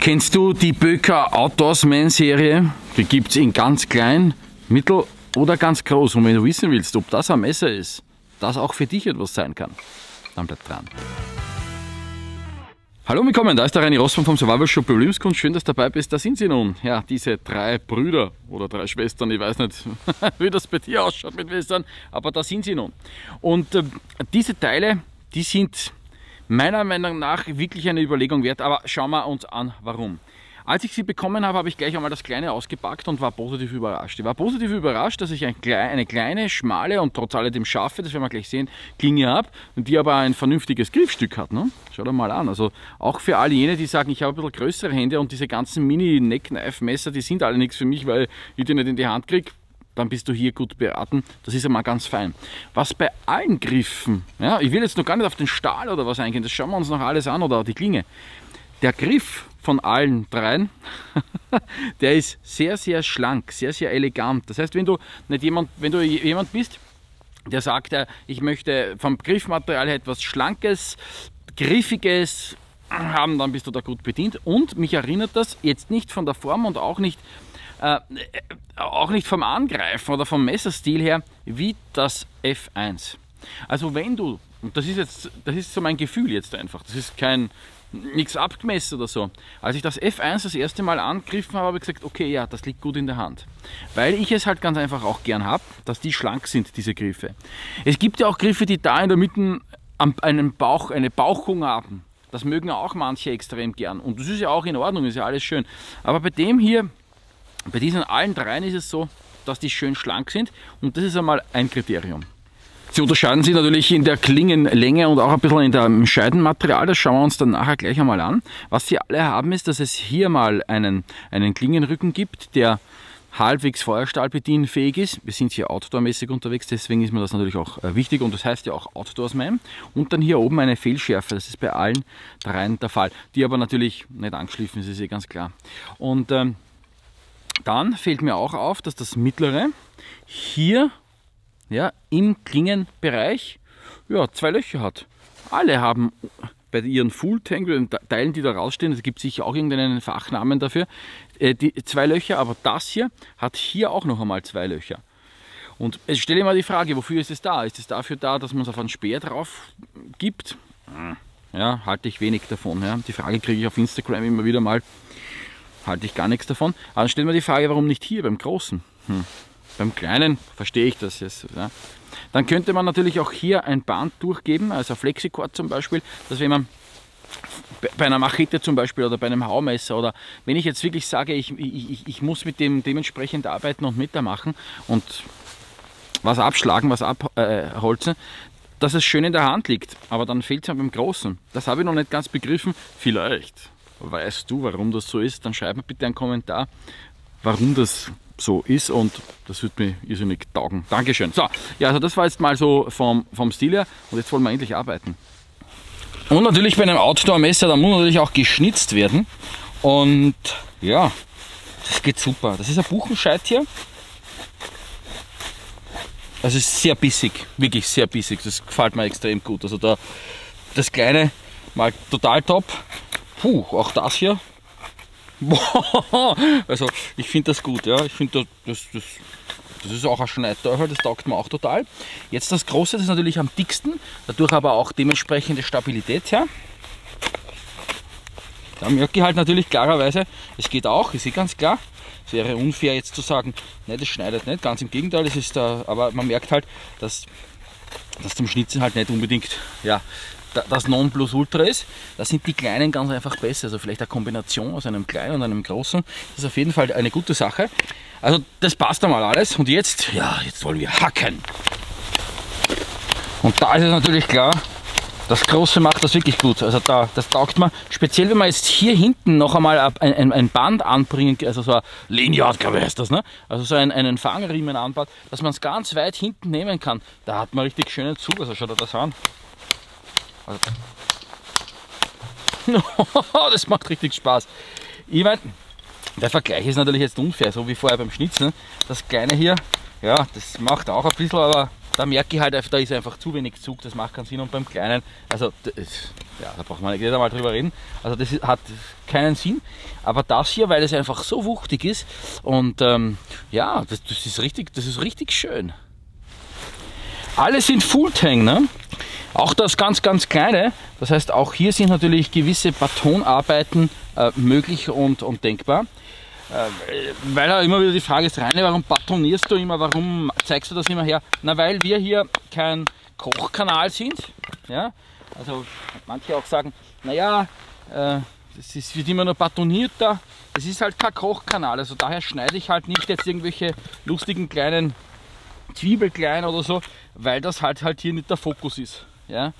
Kennst du die Böker Outdoors Man Serie? Die gibt es in ganz klein, mittel oder ganz groß. Und wenn du wissen willst, ob das ein Messer ist, das auch für dich etwas sein kann, dann bleib dran. Hallo, willkommen, da ist der Rainer Rossmann vom Survival Shop Publiumskunst. Schön, dass du dabei bist, da sind sie nun. Ja, diese drei Brüder oder drei Schwestern, ich weiß nicht, wie das bei dir ausschaut mit Schwestern, aber da sind sie nun. Und diese Teile, die sind meiner Meinung nach wirklich eine Überlegung wert, aber schauen wir uns an, warum. Als ich sie bekommen habe, habe ich gleich einmal das Kleine ausgepackt und war positiv überrascht. Ich war positiv überrascht, dass ich eine kleine, schmale und trotz alledem scharfe, das werden wir gleich sehen, Klinge habe, und die aber ein vernünftiges Griffstück hat. Ne? Schaut euch mal an. Also auch für all jene, die sagen, ich habe ein bisschen größere Hände und diese ganzen Mini-Neckknife-Messer, die sind alle nichts für mich, weil ich die nicht in die Hand kriege, dann bist du hier gut beraten. Das ist einmal ganz fein. Was bei allen Griffen, ja, ich will jetzt noch gar nicht auf den Stahl oder was eingehen, das schauen wir uns noch alles an, oder die Klinge. Der Griff von allen dreien, der ist sehr, sehr schlank, sehr, sehr elegant. Das heißt, wenn du jemand bist, der sagt, ich möchte vom Griffmaterial etwas Schlankes, Griffiges haben, dann bist du da gut bedient. Und mich erinnert das jetzt nicht von der Form und auch nicht vom Angreifen oder vom Messerstil her, wie das F1. Also wenn du, und das ist so mein Gefühl jetzt einfach, das ist kein... nichts abgemessen oder so. Als ich das F1 das erste Mal angegriffen habe, habe ich gesagt, okay, ja, das liegt gut in der Hand. Weil ich es halt ganz einfach auch gern habe, dass die schlank sind, diese Griffe. Es gibt ja auch Griffe, die da in der Mitte eine Bauchung haben. Das mögen ja auch manche extrem gern. Und das ist ja auch in Ordnung, ist ja alles schön. Aber bei dem hier, bei diesen allen dreien ist es so, dass die schön schlank sind. Und das ist einmal ein Kriterium. Sie unterscheiden sich natürlich in der Klingenlänge und auch ein bisschen in dem Scheidenmaterial, das schauen wir uns dann nachher gleich einmal an. Was sie alle haben ist, dass es hier mal einen Klingenrücken gibt, der halbwegs feuerstahlbedienfähig ist. Wir sind hier outdoormäßig unterwegs, deswegen ist mir das natürlich auch wichtig, und das heißt ja auch Outdoorsman. Und dann hier oben eine Fehlschärfe, das ist bei allen dreien der Fall, die aber natürlich nicht angeschliffen ist, ist eh ganz klar. Und dann fällt mir auch auf, dass das mittlere hier, ja, im Klingenbereich, ja, zwei Löcher hat. Alle haben bei ihren Full-Tangles, den Teilen, die da rausstehen, es gibt sicher auch irgendeinen Fachnamen dafür, die zwei Löcher, aber das hier hat hier auch noch einmal zwei Löcher. Und ich stelle mal die Frage, wofür ist es da? Ist es dafür da, dass man es auf einen Speer drauf gibt? Ja, halte ich wenig davon. Ja. Die Frage kriege ich auf Instagram immer wieder mal, halte ich gar nichts davon. Aber dann stellen wir die Frage, warum nicht hier beim Großen? Beim Kleinen verstehe ich das jetzt. Ja. Dann könnte man natürlich auch hier ein Band durchgeben, also Flexicord zum Beispiel, dass wenn man bei einer Machete zum Beispiel oder bei einem Haumesser oder wenn ich jetzt wirklich sage, ich muss mit dem dementsprechend arbeiten und mit da machen und was abschlagen, was abholzen, dass es schön in der Hand liegt. Aber dann fehlt es mir beim Großen. Das habe ich noch nicht ganz begriffen. Vielleicht weißt du, warum das so ist, dann schreib mir bitte einen Kommentar, warum das so ist, und das wird mir irrsinnig taugen. Dankeschön. So, ja, also das war jetzt mal so vom Stil her, und jetzt wollen wir endlich arbeiten. Und natürlich bei einem Outdoor-Messer, da muss natürlich auch geschnitzt werden, und ja, das geht super. Das ist ein Buchenscheit hier. Das ist sehr bissig, wirklich sehr bissig. Das gefällt mir extrem gut. Also da das Kleine mal total top. Puh, auch das hier. Also ich finde das gut, ja. Ich finde das ist auch ein Schneidteufel, das taugt mir auch total. Jetzt das Große, das ist natürlich am dicksten, dadurch aber auch dementsprechende Stabilität her. Da merke ich halt natürlich klarerweise, es geht auch, ist eh ganz klar. Es wäre unfair jetzt zu sagen, nein, das schneidet nicht, ganz im Gegenteil, es ist da, aber man merkt halt, dass das zum Schnitzen halt nicht unbedingt, ja, das Nonplusultra ist. Da sind die Kleinen ganz einfach besser. Also vielleicht eine Kombination aus einem Kleinen und einem Großen. Das ist auf jeden Fall eine gute Sache. Also das passt einmal alles. Und jetzt, ja, jetzt wollen wir hacken. Und da ist es natürlich klar, das Große macht das wirklich gut. Also da, das taugt man. Speziell, wenn man jetzt hier hinten noch einmal ein Band anbringen, also so ein Lanyard, glaube ich, heißt das, ne? Also so einen Fangriemen anbaut, dass man es ganz weit hinten nehmen kann. Da hat man richtig schönen Zug. Also schaut euch das an. Das macht richtig Spaß. Ich meine, der Vergleich ist natürlich jetzt unfair, so wie vorher beim Schnitzen. Das Kleine hier, ja, das macht auch ein bisschen, aber Da merke ich halt, da ist einfach zu wenig Zug, das macht keinen Sinn. Und beim Kleinen, also das, ja, da braucht man nicht einmal drüber reden, also das hat keinen Sinn. Aber das hier, weil es einfach so wuchtig ist und ja, das ist richtig schön. Alle sind Fulltang, ne? Auch das ganz, ganz Kleine. Das heißt, auch hier sind natürlich gewisse Batonarbeiten möglich und denkbar. Weil da immer wieder die Frage ist, Rainer, warum batonierst du immer, warum zeigst du das immer her? Na, weil wir hier kein Kochkanal sind. Ja? Also manche auch sagen, naja, es wird immer nur batoniert da. Es ist halt kein Kochkanal, also daher schneide ich halt nicht jetzt irgendwelche lustigen kleinen Zwiebelklein oder so, weil das halt hier nicht der Fokus ist. Ja?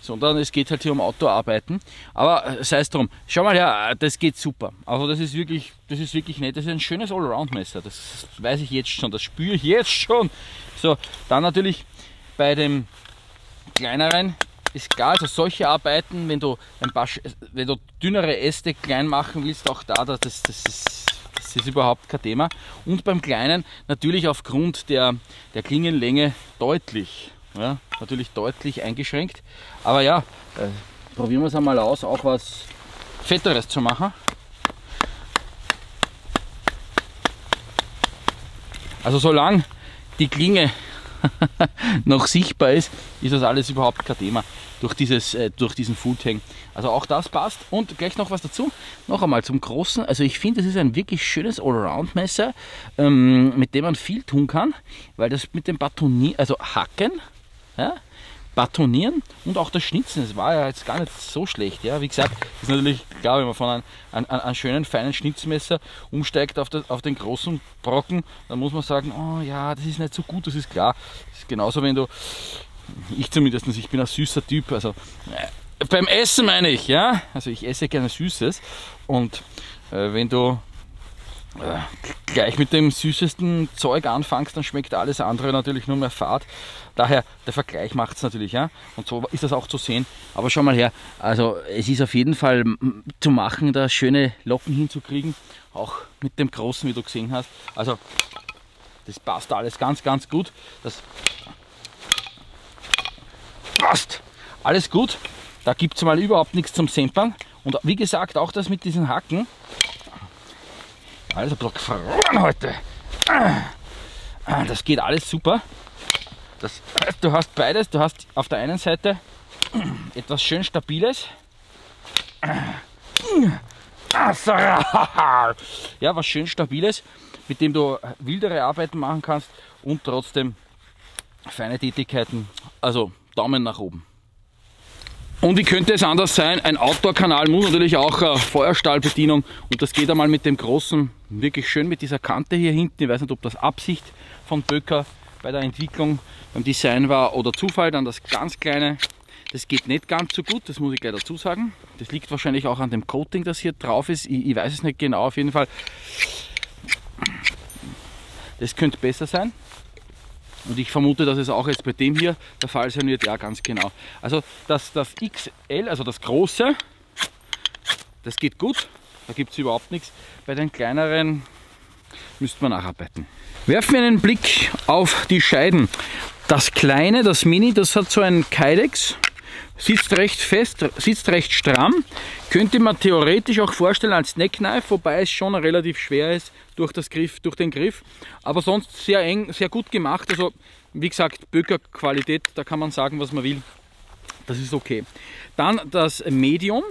Sondern es geht halt hier um Outdoor-Arbeiten. Aber sei es drum, schau mal her, das geht super. Also das ist wirklich nett. Das ist ein schönes Allround-Messer. Das weiß ich jetzt schon, das spüre ich jetzt schon. So, dann natürlich bei dem kleineren ist klar, also solche Arbeiten, wenn du dünnere Äste klein machen willst, auch da, das ist überhaupt kein Thema. Und beim Kleinen natürlich aufgrund der Klingenlänge deutlich. Ja, natürlich deutlich eingeschränkt, aber ja, probieren wir es einmal aus, auch was Fetteres zu machen. Also solange die Klinge noch sichtbar ist, ist das alles überhaupt kein Thema durch diesen Foodhang. Also auch das passt. Und gleich noch was dazu, noch einmal zum Großen. Also ich finde, das ist ein wirklich schönes Allround-Messer, mit dem man viel tun kann, weil das mit dem Batonieren, also Hacken, ja, Batonieren und auch das Schnitzen, das war ja jetzt gar nicht so schlecht. Ja. Wie gesagt, ist natürlich klar, wenn man von einem schönen, feinen Schnitzmesser umsteigt auf den großen Brocken, dann muss man sagen, oh ja, das ist nicht so gut, das ist klar. Das ist genauso, wenn du, ich zumindest, ich bin ein süßer Typ, also beim Essen meine ich, ja, also ich esse gerne Süßes und wenn du gleich mit dem süßesten Zeug anfängst, dann schmeckt alles andere natürlich nur mehr fad. Daher, der Vergleich macht es natürlich, ja. Und so ist das auch zu sehen. Aber schau mal her, also es ist auf jeden Fall zu machen, da schöne Locken hinzukriegen. Auch mit dem Großen, wie du gesehen hast. Also, das passt alles ganz, ganz gut. Das passt alles gut. Da gibt es mal überhaupt nichts zum Sempern. Und wie gesagt, auch das mit diesen Hacken. Alles ein bisschen gefroren heute. Das geht alles super. Das, du hast beides. Du hast auf der einen Seite etwas schön Stabiles. Ja, was schön Stabiles, mit dem du wildere Arbeiten machen kannst und trotzdem feine Tätigkeiten. Also Daumen nach oben. Und wie könnte es anders sein? Ein Outdoor-Kanal muss natürlich auch Feuerstahlbedienung und das geht einmal mit dem Großen wirklich schön mit dieser Kante hier hinten. Ich weiß nicht, ob das Absicht von Böker bei der Entwicklung, beim Design war oder Zufall. Dann das ganz Kleine, das geht nicht ganz so gut, das muss ich gleich dazu sagen. Das liegt wahrscheinlich auch an dem Coating, das hier drauf ist. Ich weiß es nicht genau, auf jeden Fall. Das könnte besser sein. Und ich vermute, dass es auch jetzt bei dem hier der Fall sein wird, ja ganz genau. Also das XL, also das Große, das geht gut, da gibt es überhaupt nichts. Bei den kleineren müsste man nacharbeiten. Werfen wir einen Blick auf die Scheiden. Das Kleine, das Mini, das hat so einen Kydex, sitzt recht fest, sitzt recht stramm. Könnte man theoretisch auch vorstellen als Neckknife, wobei es schon relativ schwer ist durch den Griff, aber sonst sehr eng, sehr gut gemacht. Also wie gesagt, Böker-Qualität, da kann man sagen, was man will. Das ist okay. Dann das Medium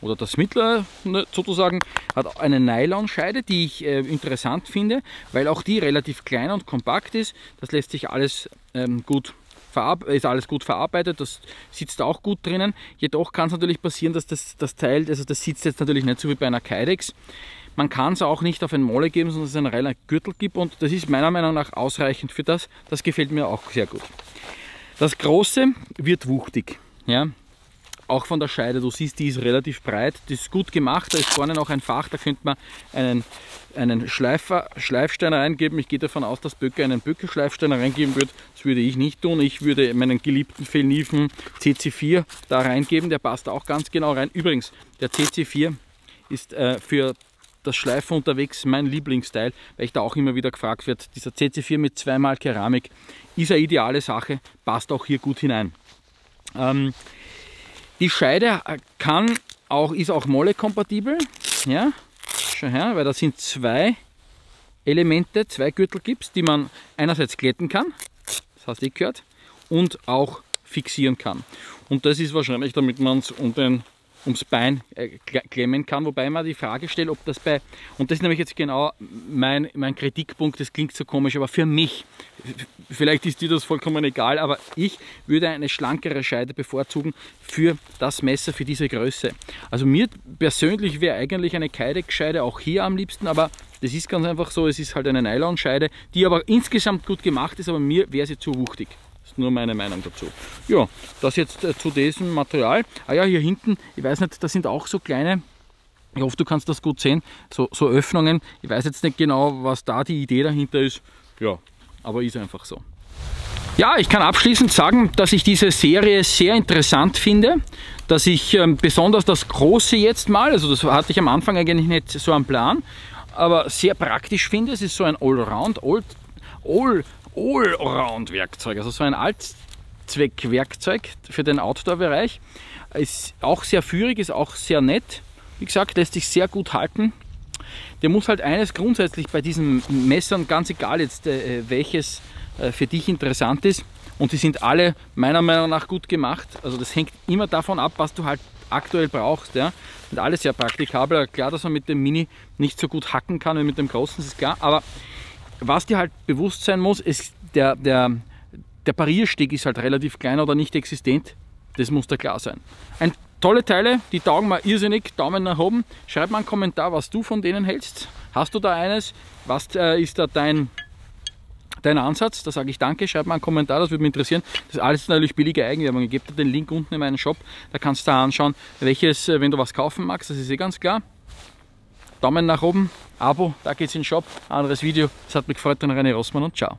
oder das Mittlere sozusagen hat eine Nylon-Scheide, die ich interessant finde, weil auch die relativ klein und kompakt ist. Das lässt sich alles gut verarbeitet, das sitzt auch gut drinnen. Jedoch kann es natürlich passieren, dass das Teil, also das sitzt jetzt natürlich nicht so wie bei einer Kydex. Man kann es auch nicht auf ein Molle geben, sondern es einen reinen Gürtel gibt und das ist meiner Meinung nach ausreichend für das. Das gefällt mir auch sehr gut. Das Große wird wuchtig, ja? Auch von der Scheide. Du siehst, die ist relativ breit, die ist gut gemacht, da ist vorne noch ein Fach, da könnte man einen Schleifstein reingeben. Ich gehe davon aus, dass Böker einen Böker-Schleifstein reingeben wird. Das würde ich nicht tun. Ich würde meinen geliebten Fällkniven CC4 da reingeben, der passt auch ganz genau rein. Übrigens, der CC4 ist für das Schleifen unterwegs, mein Lieblingsteil, weil ich da auch immer wieder gefragt werde. Dieser CC4 mit 2x Keramik ist eine ideale Sache, passt auch hier gut hinein. Die Scheide kann auch, ist auch Molle-kompatibel, ja, schau her, weil da sind zwei Elemente, zwei Gürtel gibt es, die man einerseits glätten kann, das hast du eh gehört, und auch fixieren kann. Und das ist wahrscheinlich, damit man es ums Bein klemmen kann, wobei man die Frage stellt, ob das bei, und das ist nämlich jetzt genau mein Kritikpunkt, das klingt so komisch, aber für mich, vielleicht ist dir das vollkommen egal, aber ich würde eine schlankere Scheide bevorzugen für das Messer, für diese Größe. Also mir persönlich wäre eigentlich eine Kydex-Scheide auch hier am liebsten, aber das ist ganz einfach so, es ist halt eine Nylon-Scheide, die aber insgesamt gut gemacht ist, aber mir wäre sie zu wuchtig. Das ist nur meine Meinung dazu. Ja, das jetzt zu diesem Material. Ah ja, hier hinten, ich weiß nicht, das sind auch so kleine, ich hoffe, du kannst das gut sehen, so Öffnungen. Ich weiß jetzt nicht genau, was da die Idee dahinter ist. Ja, aber ist einfach so. Ja, ich kann abschließend sagen, dass ich diese Serie sehr interessant finde, dass ich besonders das Große jetzt mal, also das hatte ich am Anfang eigentlich nicht so am Plan, aber sehr praktisch finde. Es ist so ein Allround-Werkzeug, also so ein Allzweck-Werkzeug für den Outdoor-Bereich. Ist auch sehr führig, ist auch sehr nett. Wie gesagt, lässt sich sehr gut halten. Der muss halt eines grundsätzlich bei diesen Messern, ganz egal jetzt welches für dich interessant ist, und die sind alle meiner Meinung nach gut gemacht. Also das hängt immer davon ab, was du halt aktuell brauchst, ja. Sind alle sehr praktikabel. Klar, dass man mit dem Mini nicht so gut hacken kann wie mit dem Großen, ist klar, aber was dir halt bewusst sein muss, ist, der Pariersteg ist halt relativ klein oder nicht existent. Das muss da klar sein. Tolle Teile, die taugen mir irrsinnig. Daumen nach oben. Schreib mal einen Kommentar, was du von denen hältst. Hast du da eines? Was ist da dein Ansatz? Da sage ich danke. Schreib mal einen Kommentar, das würde mich interessieren. Das ist alles natürlich billige Eigenwerbung. Ich gebe dir den Link unten in meinen Shop. Da kannst du anschauen, welches, wenn du was kaufen magst. Das ist eh ganz klar. Daumen nach oben, Abo, da geht's in den Shop, anderes Video. Es hat mich gefreut, dann Rainer Rossmann und ciao.